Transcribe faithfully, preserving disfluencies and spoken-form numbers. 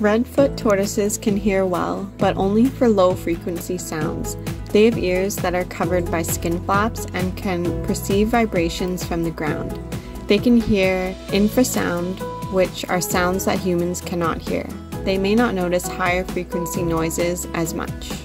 Red foot tortoises can hear well, but only for low-frequency sounds. They have ears that are covered by skin flaps and can perceive vibrations from the ground. They can hear infrasound, which are sounds that humans cannot hear. They may not notice higher frequency noises as much.